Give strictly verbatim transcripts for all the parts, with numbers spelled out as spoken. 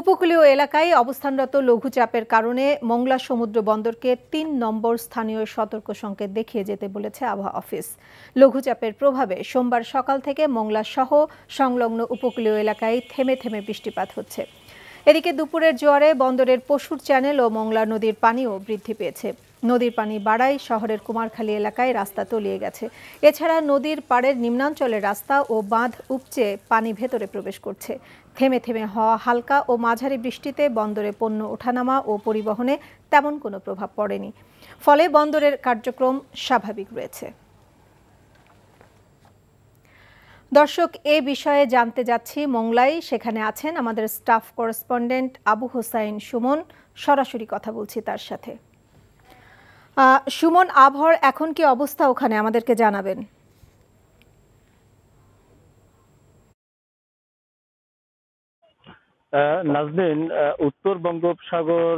উপকূলীয় এলাকায় অবস্থানরত লঘুচাপের কারণে মংলা সমুদ্র বন্দরকে তিন নম্বর স্থানীয় সতর্ক সংকেত দেখিয়ে যেতে বলেছে আবহাওয়া অফিস। লঘুচাপের প্রভাবে সোমবার সকাল থেকে মংলা সহ সংলগ্ন উপকূলীয় এলাকায় থেমে থেমে বৃষ্টিপাত হচ্ছে। এদিকে দুপুরের জোয়ারে বন্দরের পশুর চ্যানেল ও মংলা নদীর পানিও বৃদ্ধি পেয়েছে। নদীর পানি বাড়ায় শহরের কুমারখালী এলাকায় রাস্তা তলিয়ে গেছে। এছাড়া নদীর পাড়ের নিম্নাঞ্চলের রাস্তা ও বাঁধ উপচে পানি ভেতরে প্রবেশ করছে। থেমে থেমে হওয়া হালকা ও মাঝারি বৃষ্টিতে বন্দরে পণ্য ওঠানামা ও পরিবহনে তেমন কোনো প্রভাব পড়েনি, ফলে বন্দরের কার্যক্রম স্বাভাবিক রয়েছে। দর্শক, এ বিষয়ে জানতে যাচ্ছি মংলায়, সেখানে আছেন আমাদের স্টাফ করেসপন্ডেন্ট আবু হোসাইন সুমন। সরাসরি কথা বলছি তার সাথে। সুমন, আবহাওয়ার এখন কি অবস্থা ওখানে আমাদেরকে জানাবেন? নাজনীন, উত্তর বঙ্গোপসাগর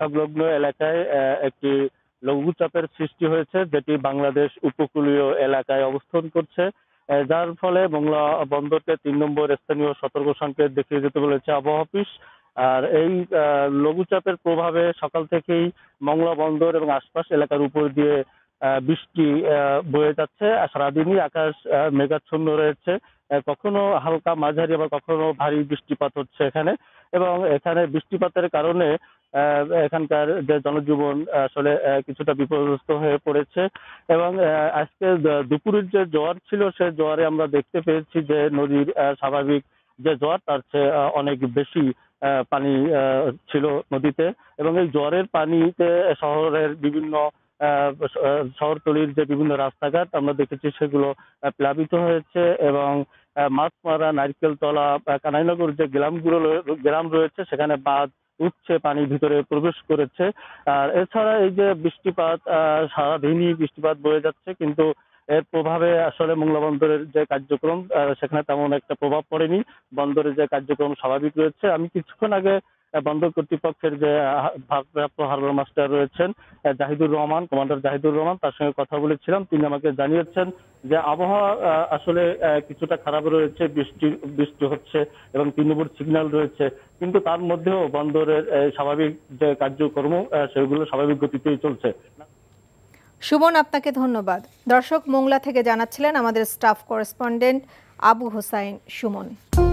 সংলগ্ন এলাকায় একটি লঘুচাপের সৃষ্টি হয়েছে, যেটি বাংলাদেশ উপকূলীয় এলাকায় অবস্থান করছে, যার ফলে মংলা বন্দরকে তিন নম্বর স্থানীয় সতর্ক সংকেত দেখিয়ে যেতে বলেছে আবহাওয়া অফিস। আর এই লঘুচাপের প্রভাবে সকাল থেকেই মংলা বন্দর এবং আশপাশ এলাকার উপর দিয়ে বৃষ্টি বয়ে যাচ্ছে। সারাদিনই আকাশ মেঘাচ্ছন্ন রয়েছে, কখনো হালকা মাঝারি আবার কখনো ভারী বৃষ্টিপাত হচ্ছে এখানে। এবং এখানে বৃষ্টিপাতের কারণে এখানকার যে জনজীবন আসলে কিছুটা বিপর্যস্ত হয়ে পড়েছে। এবং আজকে দুপুরের যে জোয়ার ছিল, সে জোয়ারে আমরা দেখতে পেয়েছি যে নদীর স্বাভাবিক যে জোয়ার তার চেয়ে অনেক বেশি পানি ছিল নদীতে। এবং এই জোয়ারের পানিতে শহরের বিভিন্ন শহরতলির যে বিভিন্ন রাস্তাঘাট আমরা দেখেছি সেগুলো প্লাবিত হয়েছে। এবং মাছমারা, নারকেলতলা, কানাইনগর যে গ্রামগুলো গ্রাম রয়েছে সেখানে বাঁধ উঠছে, পানি ভিতরে প্রবেশ করেছে। আর এছাড়া এই যে বৃষ্টিপাত, সারাদিনই বৃষ্টিপাত বয়ে যাচ্ছে, কিন্তু এর প্রভাবে আসলে মংলা বন্দরের যে কার্যক্রম সেখানে তেমন একটা প্রভাব পড়েনি। বন্দরের যে কার্যক্রম স্বাভাবিক রয়েছে। আমি কিছুক্ষণ আগে বন্দর কর্তৃপক্ষের যে ভারপ্রাপ্ত হারবার মাস্টার রয়েছেন জাহিদুর রহমান, কমান্ডার জাহিদুর রহমান, তার সঙ্গে কথা বলেছিলাম। তিনি আমাকে জানিয়েছেন যে আবহাওয়া আসলে কিছুটা খারাপ রয়েছে, বৃষ্টি বৃষ্টি হচ্ছে এবং তিন নম্বর সিগন্যাল রয়েছে, কিন্তু তার মধ্যেও বন্দরের স্বাভাবিক যে কার্যক্রম সেগুলো স্বাভাবিক গতিতেই চলছে। সুমন, আপনাকে ধন্যবাদ। দর্শক, মংলা থেকে জানাচ্ছিলেন আমাদের স্টাফ করেসপন্ডেন্ট আবু হোসাইন সুমন।